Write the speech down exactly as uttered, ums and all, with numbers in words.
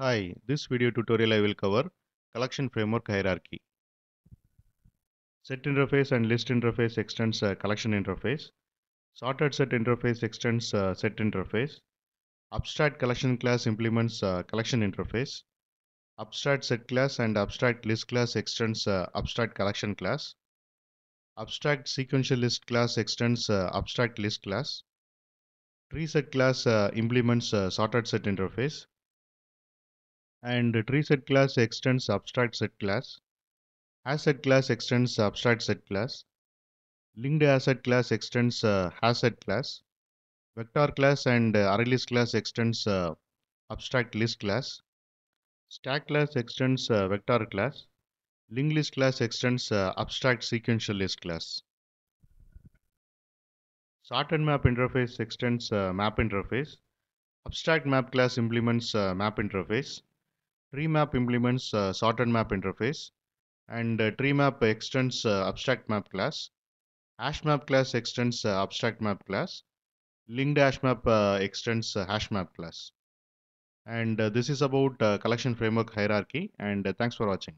Hi, this video tutorial I will cover collection framework hierarchy. Set interface and list interface extends uh, collection interface. Sorted set interface extends uh, set interface. Abstract collection class implements uh, collection interface. Abstract set class and abstract list class extends uh, abstract collection class. Abstract sequential list class extends uh, abstract list class. TreeSet class uh, implements uh, sorted set interface. And TreeSet class extends AbstractSet class. HashSet class extends AbstractSet class. LinkedHashSet class extends uh, HashSet class. Vector class and uh, ArrayList class extends uh, AbstractList class. Stack class extends uh, Vector class. LinkedList class extends uh, AbstractSequentialList class. SortedMap interface extends uh, Map interface. AbstractMap class implements uh, Map interface. TreeMap implements uh, SortedMap interface, and uh, TreeMap extends uh, AbstractMap class. HashMap class extends uh, AbstractMap class. LinkedHashMap uh, extends uh, HashMap class. And uh, this is about uh, collection framework hierarchy, and uh, thanks for watching.